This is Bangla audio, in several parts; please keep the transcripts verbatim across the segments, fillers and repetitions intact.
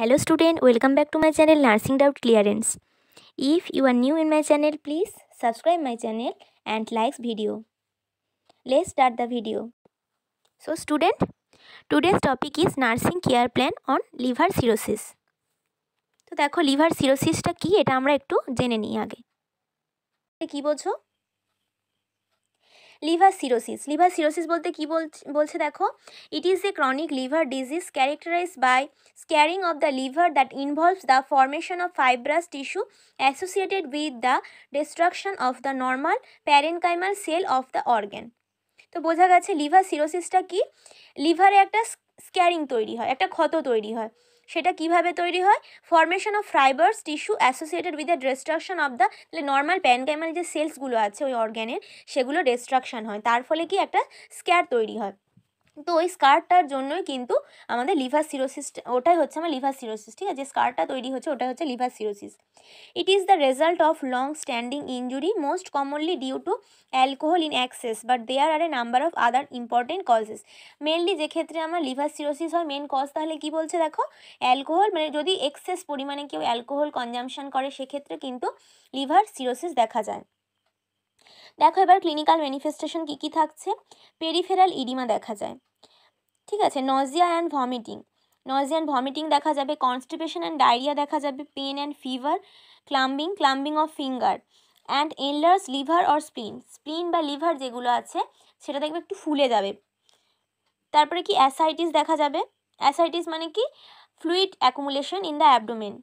Hello student, welcome back to my channel Nursing Doubt Clearance. If you are new in my channel, please subscribe my channel and like video. Let's start the video. So student, today's topic is nursing care plan on liver cirrhosis. तो देखो liver cirrhosis टा की एटा आम्रा एकटू जेने नहीं आगे की बोझो liver cirrhosis. liver cirrhosis बोलते की बोल बोलते देखो it is a chronic liver disease characterized by scarring of the liver that involves the formation of fibrous tissue associated with the destruction of the normal parenchymal cell of the organ. तो बोझा गया liver cirrhosis टा की liver एक टा scarring तोड़ी है, एक टा क्षत तोड़ी है, সেটা কিভাবে তৈরি হয় formation of fibrous tissue associated with the destruction of the তাহলে নর্মাল প্যানকাইমাল যে সেলসগুলো আছে ওই অর্গ্যানের সেগুলো ডিস্ট্রাকশন হয় তার ফলে কি একটা স্কার তৈরি হয় তো ওই স্কারটার জন্যই কিন্তু আমাদের লিভার সিরোসিস ওটাই হচ্ছে আমার লিভার সিরোসিস ঠিক আছে যে স্কারটা তৈরি হচ্ছে ওটাই হচ্ছে liver cirrhosis it is the result of long standing injury most commonly due to alcohol in excess but there are a number of other important causes mainly যে ক্ষেত্রে আমার লিভার সিরোসিস হয় মেন কজ তাহলে কী বলছে দেখো অ্যালকোহল মানে যদি এক্সেস পরিমাণে কেউ অ্যালকোহল কনজাম্পশন করে সেক্ষেত্রে কিন্তু লিভার সিরোসিস দেখা যায় দেখো এবার ক্লিনিক্যাল ম্যানিফেস্টেশন কী কী থাকছে পেরিফেরাল ইডিমা দেখা যায় ठीक है nausea and vomiting nausea and vomiting देखा जाए कन्स्टिपेशन एंड डायरिया देखा जाए pain and fever clubbing clubbing of finger and enlarge liver और स्प्लिन स्प्लिन बा लिवर जेगुलो आछे सेटा देखबे एकटु फुले जाबे तारपरे कि एसाइटिस देखा जाए एसाइटिस माने कि fluid accumulation in the abdomen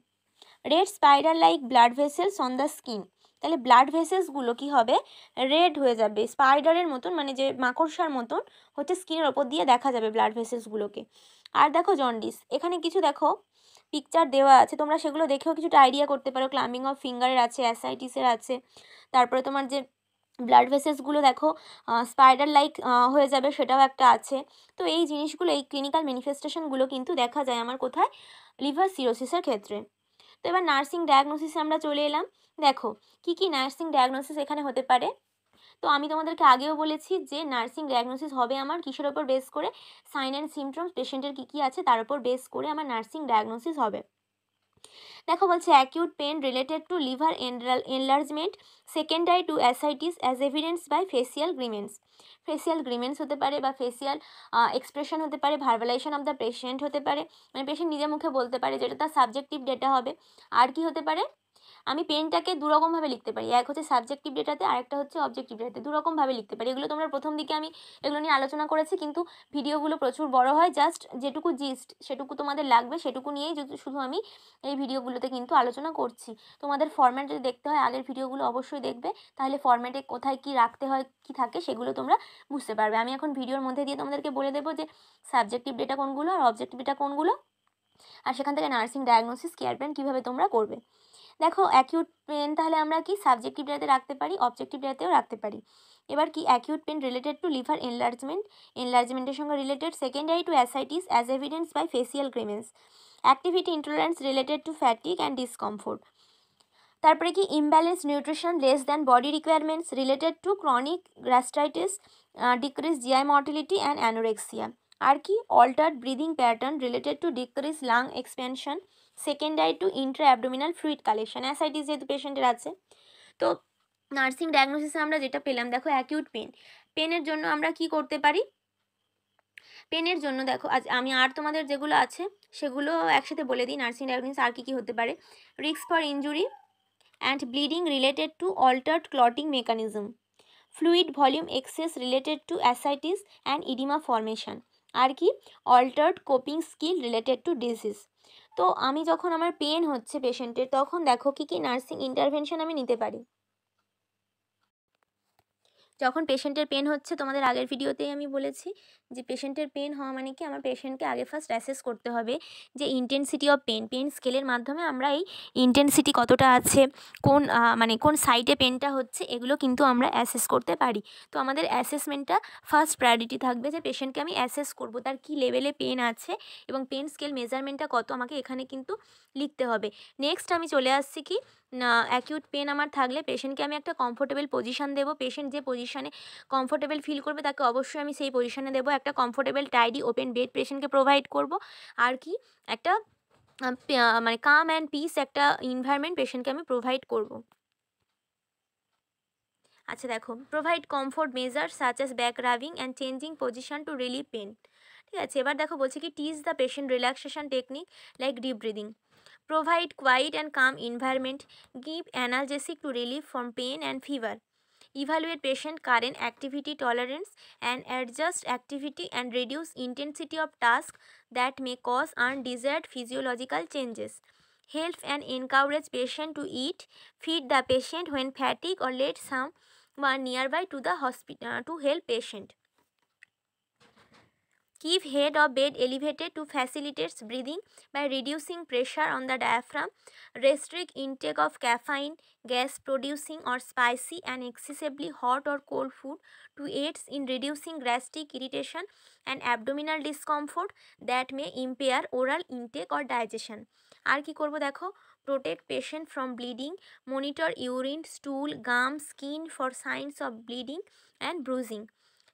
red spiral like blood vessels on the skin তাহলে ব্লাড ভেসেসগুলো কি হবে রেড হয়ে যাবে স্পাইডারের মতন মানে যে মাকড়সার মতন হচ্ছে স্কিনের ওপর দিয়ে দেখা যাবে ব্লাড ভেসেসগুলোকে আর দেখো জন্ডিস এখানে কিছু দেখো পিকচার দেওয়া আছে তোমরা সেগুলো দেখেও কিছুটা আইডিয়া করতে পারো ক্লাম্বিং অফ ফিঙ্গারের আছে অ্যাসাইটিসের আছে তারপরে তোমার যে ব্লাড ভেসেসগুলো দেখো স্পাইডার লাইক হয়ে যাবে সেটাও একটা আছে তো এই জিনিসগুলো এই ক্লিনিক্যাল ম্যানিফেস্টেশনগুলো কিন্তু দেখা যায় আমার কোথায় লিভার সিরোসিসের ক্ষেত্রে তো এবার নার্সিং ডায়াগনোসিসে আমরা চলে এলাম দেখো কি কি নার্সিং ডায়াগনোসিস এখানে হতে পারে তো আমি তোমাদেরকে আগেও বলেছি যে নার্সিং ডায়াগনোসিস হবে আমার কিসের ওপর বেস করে সাইন অ্যান্ড সিমটমস পেশেন্টের কী কী আছে তার উপর বেস করে আমার নার্সিং ডায়াগনোসিস হবে দেখো বলছে acute pain related to liver enlargement secondary to ascites as evidence by facial grimaces facial grimaces হতে পারে বা ফেসিয়াল এক্সপ্রেশন হতে পারে ভার্বালাইজেশন অফ দ্য পেশেন্ট হতে পারে মানে পেশেন্ট নিজের মুখে বলতে পারে যেটা তার সাবজেক্টিভ ডেটা হবে আর কি হতে পারে আমি পেনটাকে দুরকমভাবে লিখতে পারি এক হচ্ছে সাবজেক্টিভ ডেটাতে আর একটা হচ্ছে অবজেক্টিভ ডেটাতে দুরকমভাবে লিখতে পারি এগুলো তোমরা প্রথম দিকে আমি এগুলো নিয়ে আলোচনা করেছি কিন্তু ভিডিওগুলো প্রচুর বড় হয় জাস্ট যেটুকু জিস্ট সেটুকু তোমাদের লাগবে সেটুকু নিয়েই শুধু আমি এই ভিডিওগুলোতে কিন্তু আলোচনা করছি তোমাদের ফরম্যাট যদি দেখতে হয় আগের ভিডিওগুলো অবশ্যই দেখবে তাহলে ফরম্যাটে কোথায় কী রাখতে হয় কী থাকে সেগুলো তোমরা বুঝতে পারবে আমি এখন ভিডিওর মধ্যে দিয়ে তোমাদেরকে বলে দেবো যে সাবজেক্টিভ ডেটা কোনগুলো আর অবজেক্টিভ ডেটা কোনগুলো আর সেখান থেকে নার্সিং ডায়াগনোসিস কেয়ার প্ল্যান কীভাবে তোমরা করবে দেখো অ্যাকিউট পেন তাহলে আমরা কি সাবজেক্টিভ ডেটাতে রাখতে পারি অবজেক্টিভ ডেটাতেও রাখতে পারি এবার কি acute pain related to liver enlargement এনলার্জমেন্টের সঙ্গে related secondary to ascites as evidence by facial grimaces activity intolerance related to fatigue and discomfort তারপরে কি imbalance nutrition less than body requirements related to chronic gastritis decrease GI motility and anorexia আর কি altered breathing pattern related to decrease lung expansion secondary to intra abdominal fluid collection ascites যেহেতু পেশেন্টের আছে তো নার্সিং ডায়াগনোসিসে আমরা যেটা পেলাম দেখো অ্যাকিউট পেন পেনের জন্য আমরা কি করতে পারি পেনের জন্য দেখো আজ আমি আর তোমাদের যেগুলো আছে সেগুলো একসাথে বলে দিই নার্সিং ডায়াগনোসিস আর কী কী হতে পারে risk for injury and bleeding related to altered clotting mechanism fluid volume excess related to ascites and oedema formation আর কি altered coping skill related to disease তো আমি যখন আমার পেন হচ্ছে পেশেন্টের তখন দেখো কী কী নার্সিং ইন্টারভেনশন আমি নিতে পারি যখন পেশেন্টের পেন হচ্ছে তোমাদের আগের ভিডিওতেই আমি বলেছি যে পেশেন্টের পেন হওয়া মানে কি আমার পেশেন্টকে আগে ফার্স্ট অ্যাসেস করতে হবে যে ইন্টেনসিটি অফ পেন পেন স্কেলের মাধ্যমে আমরা এই ইন্টেনসিটি কতটা আছে কোন মানে কোন সাইডে পেনটা হচ্ছে এগুলো কিন্তু আমরা অ্যাসেস করতে পারি তো আমাদের অ্যাসেসমেন্টটা ফার্স্ট প্রায়োরিটি থাকবে যে পেশেন্টকে আমি অ্যাসেস করব তার কি লেভেলে পেন আছে এবং পেন স্কেল মেজারমেন্টটা কত আমাকে এখানে কিন্তু লিখতে হবে নেক্সট আমি চলে আসছি কি না অ্যাকিউট পেন আমার থাকলে পেশেন্টকে আমি একটা কমফোর্টেবল পজিশান দেবো পেশেন্ট যে পজিশানে কমফোর্টেবল ফিল করবে তাকে অবশ্যই আমি সেই পজিশানে দেবো একটা কমফোর্টেবল টাইডি ওপেন বেড পেশেন্টকে প্রোভাইড করব আর কি একটা মানে কাম অ্যান্ড পিস একটা এনভায়রনমেন্ট পেশেন্টকে আমি প্রোভাইড করব। আচ্ছা দেখো, provide comfort measure such as back rubbing and changing position to relieve pain. ঠিক আছে, এবার দেখো বলছে কি teach the patient relaxation technique like deep breathing, provide quiet and calm environment, give analgesic to relieve from pain and fever, evaluate patient current activity tolerance and adjust activity and reduce intensity of task that may cause undesired physiological changes, help and encourage patient to eat, feed the patient when fatigued or let someone nearby to the hospital uh, to help patient, keep head of bed elevated to facilitate breathing by reducing pressure on the diaphragm, restrict intake of caffeine, gas producing or spicy and excessively hot or cold food to aid in reducing gastric irritation and abdominal discomfort that may impair oral intake or digestion. আর কি করব দেখো, protect patient from bleeding, monitor urine, stool, gum, skin for signs of bleeding and bruising,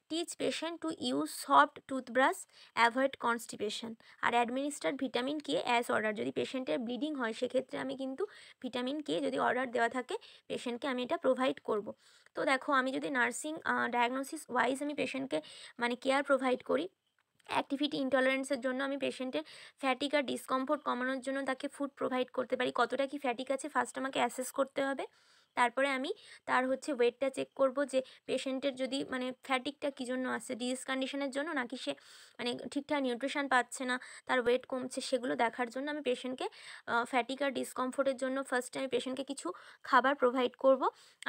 teach patient to use soft toothbrush, avoid constipation আর administer vitamin K as order. যদি পেশেন্টের ব্লিডিং হয় সেক্ষেত্রে আমি কিন্তু ভিটামিন কে যদি অর্ডার দেওয়া থাকে পেশেন্টকে আমি এটা প্রোভাইড করব। তো দেখো আমি যদি নার্সিং ডায়াগনোসিস ওয়াইজ আমি পেশেন্টকে মানে কেয়ার প্রোভাইড করি, অ্যাক্টিভিটি ইনটলারেন্সের জন্য আমি পেশেন্টের ফ্যাটিক আর ডিসকমফোর্ট কমানোর জন্য তাকে ফুড প্রোভাইড করতে পারি। কতটা কি ফ্যাটিক আছে ফার্স্ট আমাকে অ্যাসেস করতে হবে, তারপরে আমি তার হচ্ছে ওয়েটটা চেক করব যে পেশেন্টের যদি মানে ফ্যাটিকটা কী জন্য আসছে, ডিজিজ কন্ডিশনের জন্য নাকি সে মানে ঠিকঠাক নিউট্রিশন পাচ্ছে না, তার ওয়েট কমছে, সেগুলো দেখার জন্য আমি পেশেন্টকে ফ্যাটিক আর ডিসকমফোর্টের জন্য ফার্স্টে আমি পেশেন্টকে কিছু খাবার প্রোভাইড করব।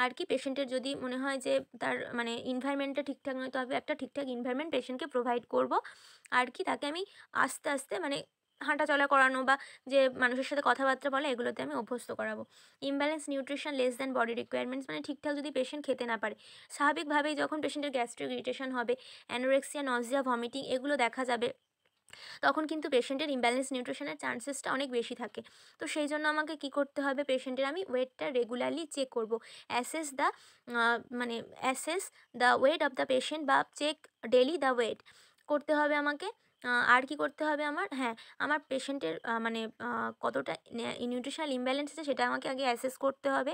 আর কি পেশেন্টের যদি মনে হয় যে তার মানে এনভায়রনমেন্টটা ঠিকঠাক নয়, তবে একটা ঠিকঠাক এনভায়রনমেন্ট পেশেন্টকে প্রোভাইড করব। আর কি তাকে আমি আস্তে আস্তে মানে হাঁটা চলা করানো বা যে মানুষের সাথে কথাবার্তা বলা এগুলোতে আমি অভ্যস্ত করাবো। Imbalance nutrition less than body requirements, মানে ঠিকঠাক যদি পেশেন্ট খেতে না পারে স্বাভাবিকভাবেই যখন পেশেন্টের গ্যাস্ট্রিক ইরিটেশন হবে, অ্যানোরেক্সিয়া, নজিয়া, ভমিটিং এগুলো দেখা যাবে, তখন কিন্তু পেশেন্টের ইমব্যালেন্স নিউট্রিশনের চান্সেসটা অনেক বেশি থাকে। তো সেই জন্য আমাকে কি করতে হবে, পেশেন্টের আমি ওয়েটটা রেগুলারলি চেক করব, অ্যাসেস দ্য মানে assess the weight of the patient বা চেক ডেলি দ্য ওয়েট করতে হবে আমাকে। আর কি করতে হবে আমার, হ্যাঁ আমার পেশেন্টের মানে কতটা নিউট্রিশনাল ইমব্যালেন্স আছে সেটা আমাকে আগে অ্যাসেস করতে হবে,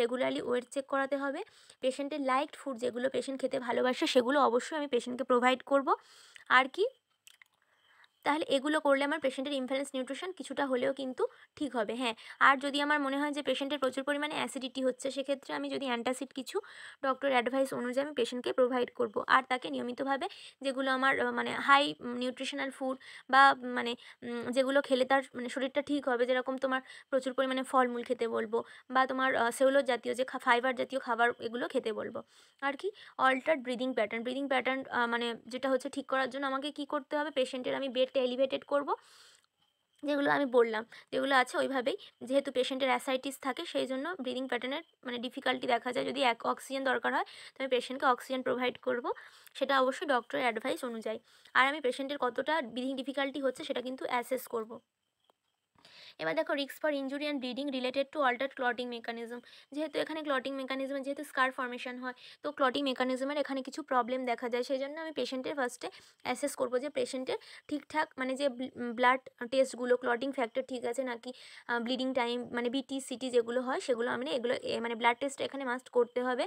রেগুলারলি ওয়েট চেক করাতে হবে, পেশেন্টের লাইকড ফুড যেগুলো পেশেন্ট খেতে ভালোবাসে সেগুলো অবশ্যই আমি পেশেন্টকে প্রোভাইড করব। আর কি তাহলে এগুলো করলে আমার পেশেন্টের ইমব্যালেন্স নিউট্রিশন কিছুটা হলেও কিন্তু ঠিক হবে। হ্যাঁ, আর যদি আমার মনে হয় যে পেশেন্টের প্রচুর পরিমাণে অ্যাসিডিটি হচ্ছে সেক্ষেত্রে আমি যদি অ্যান্টাসিড কিছু ডক্টরের অ্যাডভাইস অনুযায়ী আমি পেশেন্টকে প্রোভাইড করব। আর তাকে নিয়মিতভাবে যেগুলো আমার মানে হাই নিউট্রিশনাল ফুড বা মানে যেগুলো খেলে তার মানে শরীরটা ঠিক হবে, যেরকম তোমার প্রচুর পরিমাণে ফলমূল খেতে বলবো বা তোমার সেলুলোজ জাতীয় যে ফাইবার জাতীয় খাবার এগুলো খেতে বলবো। আর কি altered breathing pattern, breathing pattern মানে যেটা হচ্ছে ঠিক করার জন্য আমাকে কি করতে হবে, পেশেন্টের আমি বেড এলিভেটেড করব, যেগুলো আমি বললাম যেগুলো আছে ওইভাবেই, যেহেতু পেশেন্টের অ্যাসাইটিস থাকে সেই জন্য ব্রিদিং প্যাটার্নের মানে ডিফিকাল্টি দেখা যায়, যদি এক অক্সিজেন দরকার হয় তো আমি পেশেন্টকে অক্সিজেন প্রোভাইড করব, সেটা অবশ্যই ডক্টরের অ্যাডভাইস অনুযায়ী। আর আমি পেশেন্টের কতটা ব্রিদিং ডিফিকাল্টি হচ্ছে সেটা কিন্তু অ্যাসেস করব। এবার দেখো risk for injury and bleeding related to alter clotting mechanism, যেহেতু এখানে ক্লটিং মেকানিজমে যেহেতু স্কার ফর্মেশন হয় তো ক্লটিং মেকানিজমের এখানে কিছু প্রবলেম দেখা যায়, সেই জন্য আমি পেশেন্টের ফার্স্টে অ্যাসেস করবো যে পেশেন্টের ঠিকঠাক মানে যে ব্লাড টেস্টগুলো ক্লটিং ফ্যাক্টর ঠিক আছে নাকি, ব্লিডিং টাইম মানে বিটি সিটি যেগুলো হয় সেগুলো আমি এগুলো মানে ব্লাড টেস্ট এখানে মাস্ট করতে হবে।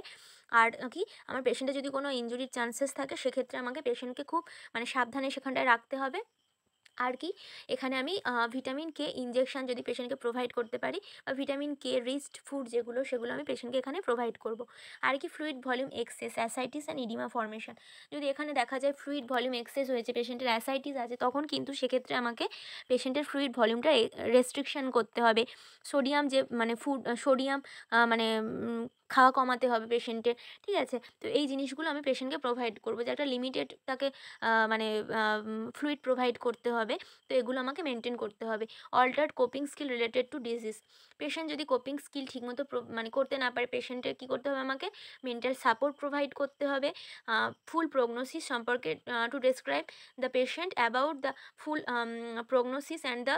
আর কি আমার পেশেন্টের যদি কোনো ইঞ্জুরির চান্সেস থাকে সেক্ষেত্রে আমাকে পেশেন্টকে খুব মানে সাবধানে সেখানটায় রাখতে হবে। আর কি এখানে আমি ভিটামিন কে ইঞ্জেকশান যদি পেশেন্টকে প্রোভাইড করতে পারি বা ভিটামিন কে রিচড ফুড যেগুলো সেগুলো আমি পেশেন্টকে এখানে প্রোভাইড করব। আর কি fluid volume excess, ascites and oedema formation, যদি এখানে দেখা যায় ফ্লুইড ভলিউম এক্সেস হয়েছে, পেশেন্টের অ্যাসাইটিস আছে, তখন কিন্তু সেক্ষেত্রে আমাকে পেশেন্টের ফ্লুইড ভলিউমটা রেস্ট্রিকশান করতে হবে, সোডিয়াম যে মানে ফুড সোডিয়াম মানে খাওয়া কমাতে হবে পেশেন্টের। ঠিক আছে, তো এই জিনিসগুলো আমি পেশেন্টকে প্রোভাইড করবো যে একটা লিমিটেড তাকে মানে ফ্লুইড প্রোভাইড করতে হবে, তো এগুলো আমাকে মেনটেন করতে হবে। Altered coping skill related to disease, patient যদি কোপিং স্কিল ঠিকমতো মানে করতে না পারে পেশেন্টের কী করতে হবে আমাকে, মেন্টাল সাপোর্ট প্রোভাইড করতে হবে, ফুল প্রগনোসিস সম্পর্কে to describe the patient about the full prognosis and the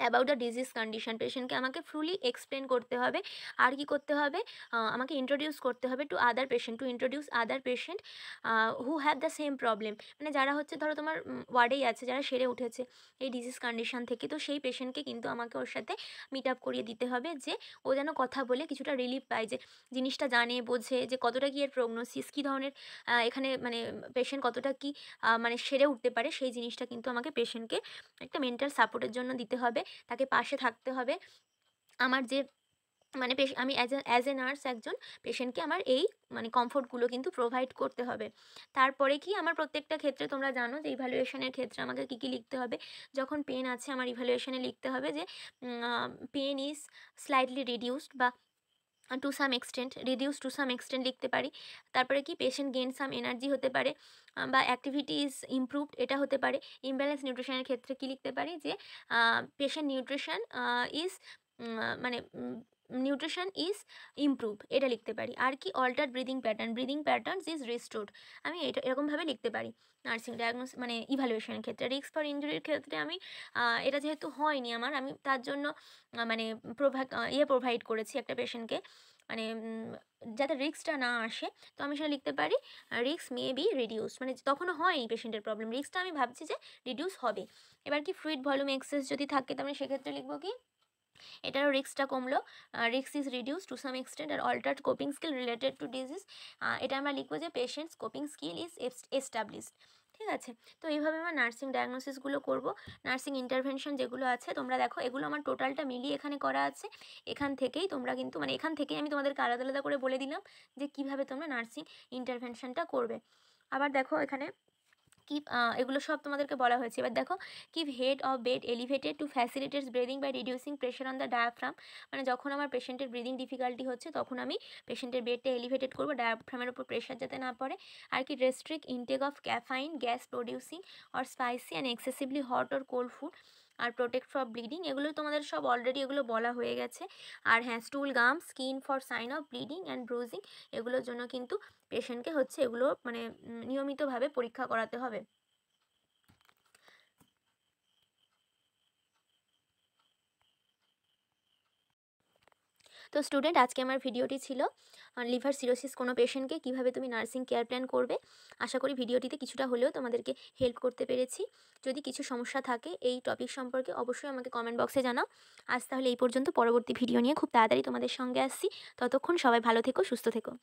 about the disease condition পেশেন্টকে আমাকে ফুলি এক্সপ্লেন করতে হবে। আর কি করতে হবে, আমাকে ইন্ট্রোডিউস করতে হবে to other patient, to introduce other patient who have the same problem. মানে যারা হচ্ছে ধরো তোমার ওয়ার্ডেই আছে, যারা সেরে উঠেছে এই ডিজিজ কন্ডিশন থেকে, তো সেই পেশেন্টকে কিন্তু আমাকে ওর সাথে মিট আপ করিয়ে দিতে হবে যে ও যেন কথা বলে কিছুটা রিলিফ পায়, যে জিনিসটা জানে বোঝে যে কতটা কী এর প্রগনোসিস, কী ধরনের এখানে মানে পেশেন্ট কতটা কি মানে সেরে উঠতে পারে, সেই জিনিসটা কিন্তু আমাকে পেশেন্টকে একটা মেন্টাল সাপোর্টের জন্য দিতে হবে, তাকে পাশে থাকতে হবে। আমার যে মানে আমি as a as a nurse একজন পেশেন্টকে আমার এই মানে কমফোর্টগুলো কিন্তু প্রোভাইড করতে হবে। তারপরে কি আমার প্রত্যেকটা ক্ষেত্রে তোমরা জানো যে ইভ্যালুয়েশনের ক্ষেত্রে আমাকে কী কী লিখতে হবে। যখন পেন আছে আমার ইভ্যালুয়েশনে লিখতে হবে যে পেন ইজ স্লাইটলি রিডিউসড বা to some extent, reduce to some extent লিখতে পারি। তারপরে কি পেশেন্ট গেইন সাম এনার্জি হতে পারে বা অ্যাক্টিভিটি ইজ ইমপ্রুভড, এটা হতে পারে। ইমব্যালেন্স নিউট্রিশনের ক্ষেত্রে কি লিখতে পারি যে পেশেন্ট নিউট্রিশন ইজ মানে নিউট্রিশন ইজ ইমপ্রুভ, এটা লিখতে পারি। আর কি alter breathing pattern, breathing patterns is restored, আমি এটা এরকমভাবে লিখতে পারি। নার্সিং ডায়াগনোস মানে ইভ্যালুয়েশনের ক্ষেত্রে রিস্ক ফর ইঞ্জুরির ক্ষেত্রে আমি এটা যেহেতু হয়নি আমার, আমি তার জন্য মানে প্রোভাই ইয়ে প্রোভাইড করেছি একটা পেশেন্টকে, মানে যাতে রিস্কটা না আসে, তো আমি সেটা লিখতে পারি রিস্ক মে বি রিডিউস, মানে তখনও হয়নি পেশেন্টের প্রবলেম, রিস্কটা আমি ভাবছি যে রিডিউস হবে। এবার কি ফ্লুইড ভলিউম এক্সেস যদি থাকে তাহলে সেক্ষেত্রে লিখবো কি এটারও রিস্কটা কমলো, risk is reduce to some extent. আর altered coping skill related to disease, এটা আমরা লিখবো যে patients coping skill is established, ঠিক আছে। তো এইভাবে আমরা নার্সিং ডায়াগনোসিসগুলো করব। নার্সিং ইন্টারভেনশন যেগুলো আছে তোমরা দেখো, এগুলো আমার টোটালটা মিলিয়ে এখানে করা আছে, এখান থেকেই তোমরা কিন্তু মানে এখান থেকেই আমি তোমাদেরকে আলাদা আলাদা করে বলে দিলাম যে কীভাবে তোমরা নার্সিং ইন্টারভেনশনটা করবে। আবার দেখো এখানে কি এগুলো সব তোমাদেরকে বলা হয়েছে। এবার দেখো কি head of bed elevated to facilitates breathing by reducing pressure on the diaphragm, মানে যখন আমার পেশেন্টের ব্রিদিং ডিফিকাল্টি হচ্ছে তখন আমি পেশেন্টের বেডটা এলিভেটেড করবো, ডায়াফ্রামের উপর প্রেশার যাতে না পড়ে। আর কি restrict intake of caffeine, gas producing or spicy and excessively hot or cold food. আর প্রোটেক্ট ফ্রম ব্লিডিং, এগুলো তোমাদের সব অলরেডি এগুলো বলা হয়ে গেছে। আর হ্যাঁ, stool gum skin for sign of bleeding and bruising, এগুলোর জন্য কিন্তু পেশেন্টকে হচ্ছে এগুলো মানে নিয়মিতভাবে পরীক্ষা করাতে হবে। তো স্টুডেন্ট, আজকে আমার ভিডিওটি ছিল লিভার সিরোসিস কোনো পেশেন্টকে কীভাবে তুমি নার্সিং কেয়ার প্ল্যান করবে। আশা করি ভিডিওটিতে কিছুটা হলেও তোমাদেরকে হেল্প করতে পেরেছি। যদি কিছু সমস্যা থাকে এই টপিক সম্পর্কে অবশ্যই আমাকে কমেন্ট বক্সে জানাও। আজ তাহলে এই পর্যন্ত, পরবর্তী ভিডিও নিয়ে খুব তাড়াতাড়ি তোমাদের সঙ্গে আসছি। ততক্ষণ সবাই ভালো থেকো, সুস্থ থেকো।